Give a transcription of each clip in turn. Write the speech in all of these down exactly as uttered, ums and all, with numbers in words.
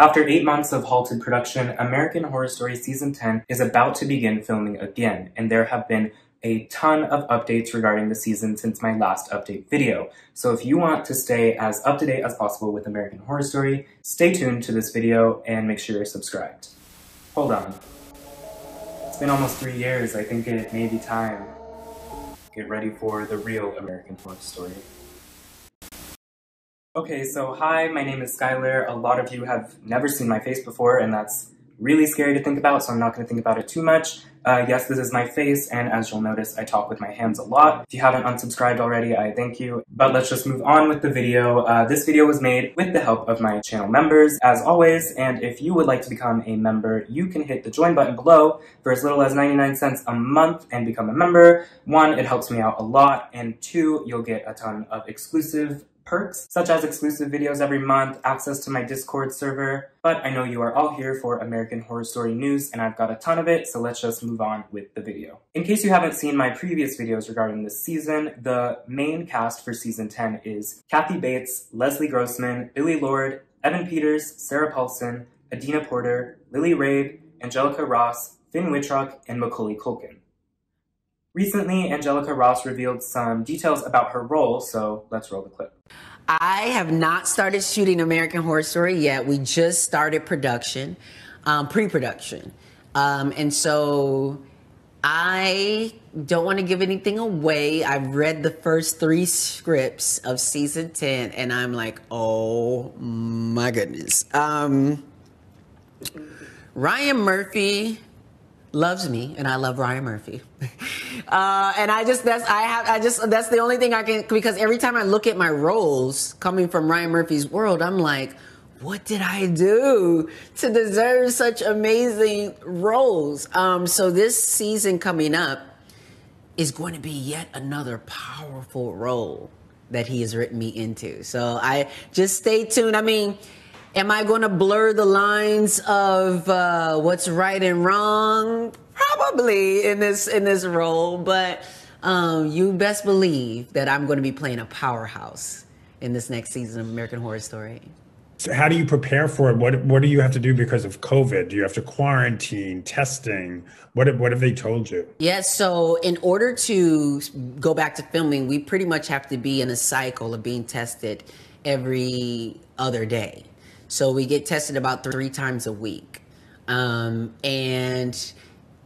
After eight months of halted production, American Horror Story Season ten is about to begin filming again, and there have been a ton of updates regarding the season since my last update video. So if you want to stay as up-to-date as possible with American Horror Story, stay tuned to this video and make sure you're subscribed. Hold on. It's been almost three years. I think it may be time. Get ready for the real American Horror Story. Okay, so hi, my name is Skylar. A lot of you have never seen my face before, and that's really scary to think about, so I'm not going to think about it too much. Uh, yes, this is my face, and as you'll notice, I talk with my hands a lot. If you haven't unsubscribed already, I thank you. But let's just move on with the video. Uh, this video was made with the help of my channel members, as always, and if you would like to become a member, you can hit the join button below for as little as ninety-nine cents a month and become a member. One, it helps me out a lot, and two, you'll get a ton of exclusive perks, such as exclusive videos every month, access to my Discord server. But I know you are all here for American Horror Story news, and I've got a ton of it, so let's just move on with the video. In case you haven't seen my previous videos regarding this season, the main cast for season ten is Kathy Bates, Leslie Grossman, Billy Lord, Evan Peters, Sarah Paulson, Adina Porter, Lily Rabe, Angelica Ross, Finn Wittrock, and Macaulay Culkin. Recently, Angelica Ross revealed some details about her role, so let's roll the clip. I have not started shooting American Horror Story yet. We just started production, um, pre-production. Um, and so I don't want to give anything away. I've read the first three scripts of season ten, and I'm like, oh my goodness. Um, Ryan Murphy loves me, and I love Ryan Murphy. Uh, and I just, that's, I have, I just, that's the only thing I can, because every time I look at my roles coming from Ryan Murphy's world, I'm like, what did I do to deserve such amazing roles? Um, so this season coming up is going to be yet another powerful role that he has written me into. So I just stay tuned. I mean, am I going to blur the lines of uh, what's right and wrong? Probably in this in this role, but um, you best believe that I'm going to be playing a powerhouse in this next season of American Horror Story. So how do you prepare for it? What what do you have to do because of COVID? Do you have to quarantine, testing? What what have they told you? Yes. Yeah, so in order to go back to filming, we pretty much have to be in a cycle of being tested every other day. So we get tested about three times a week. Um, and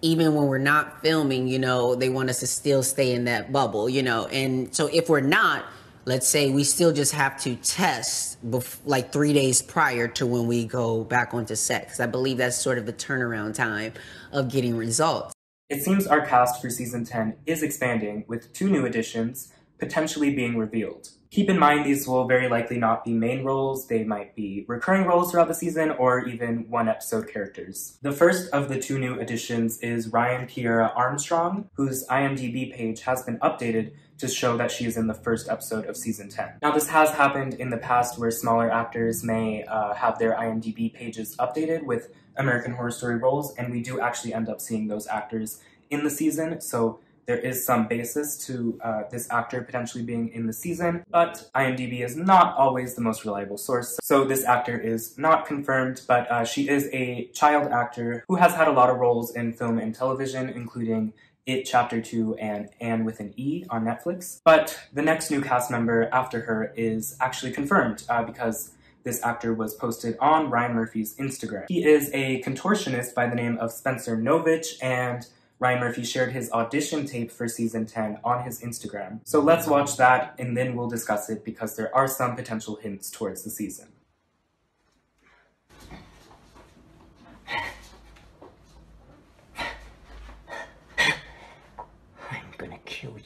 even when we're not filming, you know, they want us to still stay in that bubble, you know. And so if we're not, let's say we still just have to test bef like three days prior to when we go back onto set, because I believe that's sort of the turnaround time of getting results. It seems our cast for season ten is expanding, with two new additions potentially being revealed. Keep in mind, these will very likely not be main roles. They might be recurring roles throughout the season or even one-episode characters. The first of the two new additions is Ryan Kiera Armstrong, whose I M D B page has been updated to show that she is in the first episode of season ten. Now, this has happened in the past where smaller actors may uh, have their I M D B pages updated with American Horror Story roles, and we do actually end up seeing those actors in the season, so there is some basis to uh, this actor potentially being in the season, but I M D B is not always the most reliable source, so this actor is not confirmed, but uh, she is a child actor who has had a lot of roles in film and television, including It Chapter two and Anne with an E on Netflix. But the next new cast member after her is actually confirmed uh, because this actor was posted on Ryan Murphy's Instagram. He is a contortionist by the name of Spencer Novich, and Ryan Murphy shared his audition tape for season ten on his Instagram. So let's watch that and then we'll discuss it because there are some potential hints towards the season. I'm gonna kill you.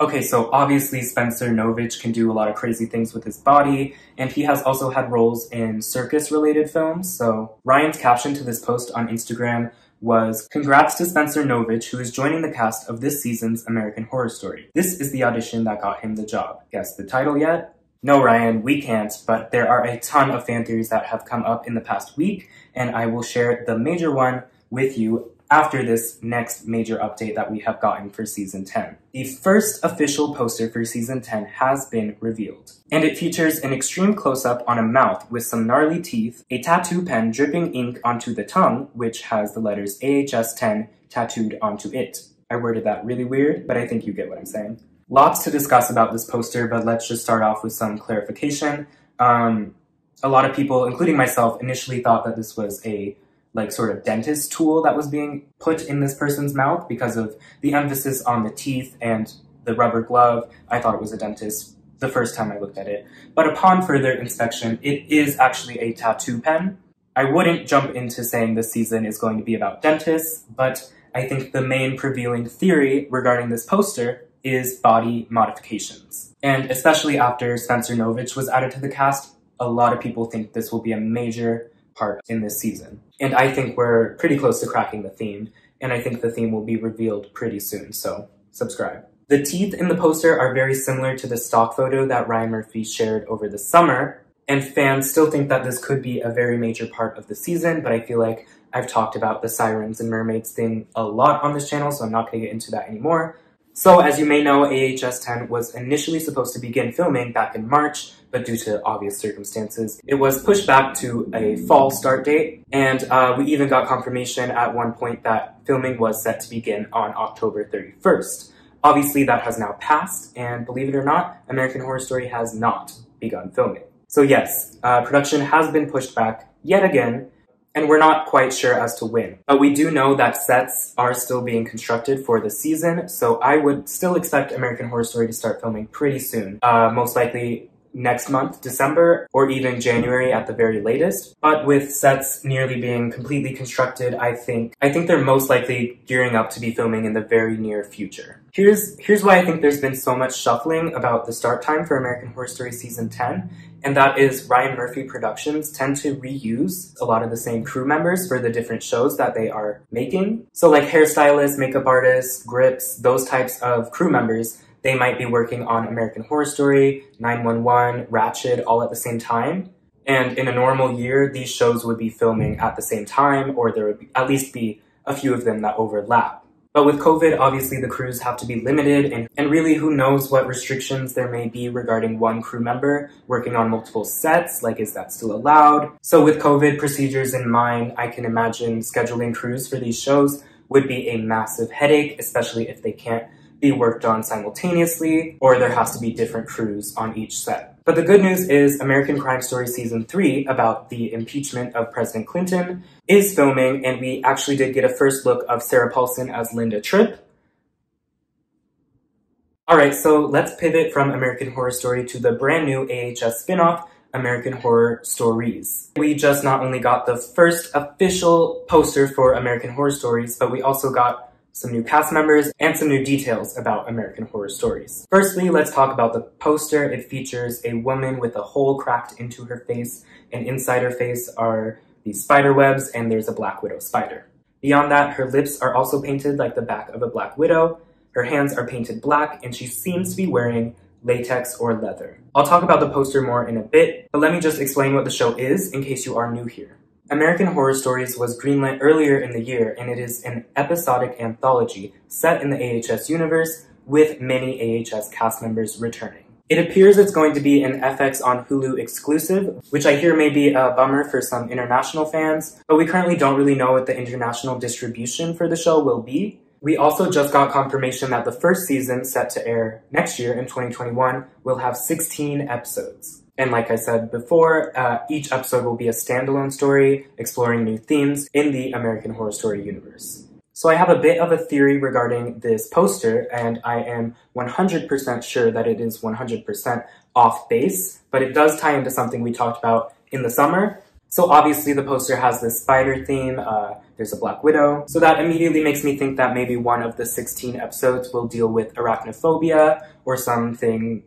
Okay, so obviously Spencer Novich can do a lot of crazy things with his body, and he has also had roles in circus-related films, so Ryan's caption to this post on Instagram was, "Congrats to Spencer Novich, who is joining the cast of this season's American Horror Story. This is the audition that got him the job. Guess the title yet? No, Ryan, we can't, but there are a ton of fan theories that have come up in the past week, and I will share the major one with you after this next major update that we have gotten for season ten. The first official poster for season ten has been revealed, and it features an extreme close-up on a mouth with some gnarly teeth, a tattoo pen dripping ink onto the tongue, which has the letters A H S ten tattooed onto it. I worded that really weird, but I think you get what I'm saying. Lots to discuss about this poster, but let's just start off with some clarification. Um, a lot of people, including myself, initially thought that this was a like sort of dentist tool that was being put in this person's mouth because of the emphasis on the teeth and the rubber glove. I thought it was a dentist the first time I looked at it. But upon further inspection, it is actually a tattoo pen. I wouldn't jump into saying this season is going to be about dentists, but I think the main prevailing theory regarding this poster is body modifications. And especially after Spencer Novich was added to the cast, a lot of people think this will be a major part in this season. And I think we're pretty close to cracking the theme, and I think the theme will be revealed pretty soon, so subscribe. The teeth in the poster are very similar to the stock photo that Ryan Murphy shared over the summer, and fans still think that this could be a very major part of the season, but I feel like I've talked about the sirens and mermaids thing a lot on this channel, so I'm not gonna get into that anymore. So, as you may know, A H S ten was initially supposed to begin filming back in March, but due to obvious circumstances, it was pushed back to a fall start date, and uh, we even got confirmation at one point that filming was set to begin on October thirty-first. Obviously, that has now passed, and believe it or not, American Horror Story has not begun filming. So yes, uh, production has been pushed back yet again, and we're not quite sure as to when. But we do know that sets are still being constructed for the season, so I would still expect American Horror Story to start filming pretty soon. Uh, most likely next month, December, or even January at the very latest. But with sets nearly being completely constructed, I think I think they're most likely gearing up to be filming in the very near future. Here's, here's why I think there's been so much shuffling about the start time for American Horror Story Season ten, and that is Ryan Murphy Productions tend to reuse a lot of the same crew members for the different shows that they are making. So like hairstylists, makeup artists, grips, those types of crew members, they might be working on American Horror Story, nine one one, Ratched, all at the same time. And in a normal year, these shows would be filming at the same time, or there would be, at least be a few of them that overlap. But with COVID, obviously the crews have to be limited, and, and really who knows what restrictions there may be regarding one crew member working on multiple sets, like is that still allowed? So with COVID procedures in mind, I can imagine scheduling crews for these shows would be a massive headache, especially if they can't be worked on simultaneously, or there has to be different crews on each set. But the good news is American Crime Story Season three, about the impeachment of President Clinton, is filming, and we actually did get a first look of Sarah Paulson as Linda Tripp. Alright, so let's pivot from American Horror Story to the brand new A H S spinoff, American Horror Stories. We just not only got the first official poster for American Horror Stories, but we also got some new cast members, and some new details about American Horror Stories. Firstly, let's talk about the poster. It features a woman with a hole cracked into her face, and inside her face are these spider webs, and there's a Black Widow spider. Beyond that, her lips are also painted like the back of a Black Widow, her hands are painted black, and she seems to be wearing latex or leather. I'll talk about the poster more in a bit, but let me just explain what the show is in case you are new here. American Horror Stories was greenlit earlier in the year, and it is an episodic anthology set in the A H S universe with many A H S cast members returning. It appears it's going to be an F X on Hulu exclusive, which I hear may be a bummer for some international fans, but we currently don't really know what the international distribution for the show will be. We also just got confirmation that the first season, set to air next year in twenty twenty-one, will have sixteen episodes. And like I said before, uh, each episode will be a standalone story exploring new themes in the American Horror Story universe. So I have a bit of a theory regarding this poster, and I am one hundred percent sure that it is one hundred percent off base, but it does tie into something we talked about in the summer. So obviously the poster has this spider theme, uh, there's a Black Widow, so that immediately makes me think that maybe one of the sixteen episodes will deal with arachnophobia or something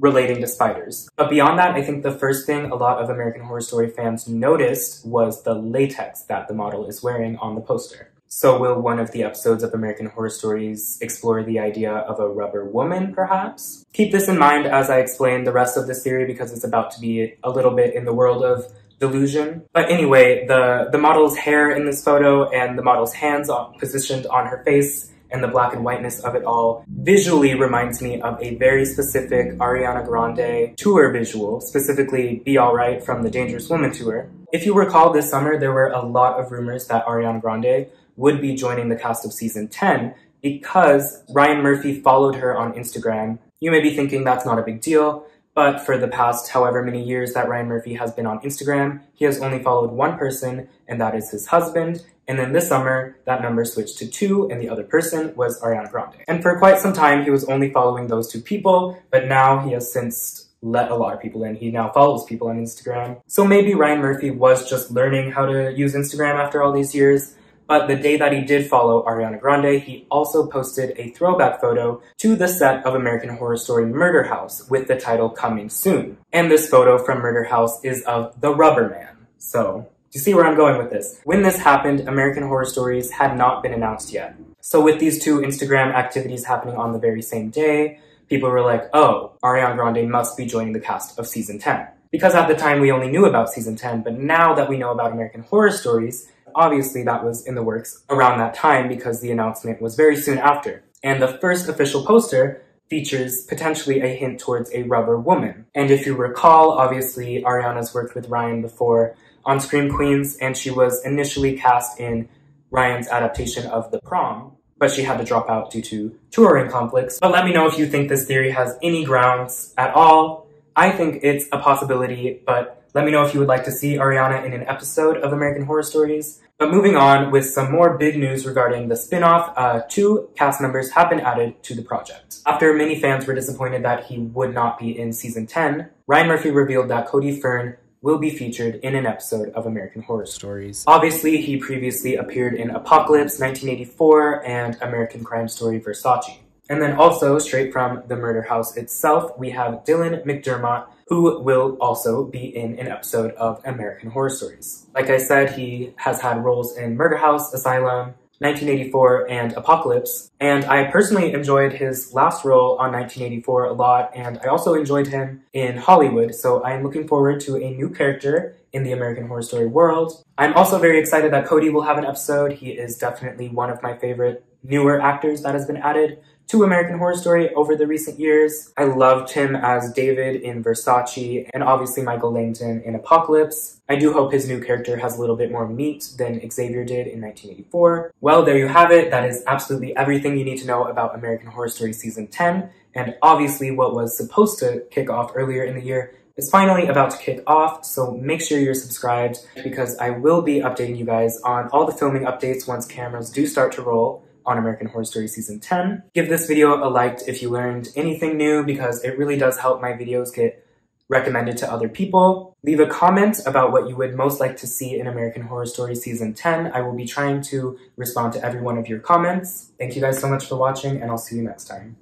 relating to spiders. But beyond that, I think the first thing a lot of American Horror Story fans noticed was the latex that the model is wearing on the poster. So will one of the episodes of American Horror Stories explore the idea of a rubber woman, perhaps? Keep this in mind as I explain the rest of this theory because it's about to be a little bit in the world of delusion. But anyway, the, the model's hair in this photo and the model's hands on, positioned on her face and the black and whiteness of it all visually reminds me of a very specific Ariana Grande tour visual, specifically Be Alright from the Dangerous Woman tour. If you recall, this summer there were a lot of rumors that Ariana Grande would be joining the cast of season ten because Ryan Murphy followed her on Instagram. You may be thinking that's not a big deal, but for the past however many years that Ryan Murphy has been on Instagram, he has only followed one person, and that is his husband. And then this summer, that number switched to two, and the other person was Ariana Grande. And for quite some time, he was only following those two people, but now he has since let a lot of people in. He now follows people on Instagram. So maybe Ryan Murphy was just learning how to use Instagram after all these years. But the day that he did follow Ariana Grande, he also posted a throwback photo to the set of American Horror Story Murder House with the title Coming Soon. And this photo from Murder House is of the Rubber Man. So, do you see where I'm going with this? When this happened, American Horror Stories had not been announced yet. So with these two Instagram activities happening on the very same day, people were like, oh, Ariana Grande must be joining the cast of season ten. Because at the time we only knew about season ten, but now that we know about American Horror Stories, obviously that was in the works around that time because the announcement was very soon after. And the first official poster features potentially a hint towards a rubber woman. And if you recall, obviously Ariana's worked with Ryan before on Scream Queens, and she was initially cast in Ryan's adaptation of The Prom, but she had to drop out due to touring conflicts. But let me know if you think this theory has any grounds at all. I think it's a possibility, but let me know if you would like to see Ariana in an episode of American Horror Stories. But moving on with some more big news regarding the spinoff, uh, two cast members have been added to the project. After many fans were disappointed that he would not be in season ten, Ryan Murphy revealed that Cody Fern will be featured in an episode of American Horror Stories. Obviously, he previously appeared in Apocalypse, nineteen eighty-four, and American Crime Story Versace. And then also, straight from the Murder House itself, we have Dylan McDermott, who will also be in an episode of American Horror Stories. Like I said, he has had roles in Murder House, Asylum, nineteen eighty-four, and Apocalypse, and I personally enjoyed his last role on nineteen eighty-four a lot, and I also enjoyed him in Hollywood, so I'm looking forward to a new character in the American Horror Story world. I'm also very excited that Cody will have an episode. He is definitely one of my favorite newer actors that has been added to American Horror Story over the recent years. I loved him as David in Versace, and obviously Michael Langdon in Apocalypse. I do hope his new character has a little bit more meat than Xavier did in nineteen eighty-four. Well, there you have it. That is absolutely everything you need to know about American Horror Story season ten, and obviously what was supposed to kick off earlier in the year is finally about to kick off, so make sure you're subscribed because I will be updating you guys on all the filming updates once cameras do start to roll on American Horror Story season ten. Give this video a like if you learned anything new because it really does help my videos get recommended to other people. Leave a comment about what you would most like to see in American Horror Story season ten. I will be trying to respond to every one of your comments. Thank you guys so much for watching, and I'll see you next time.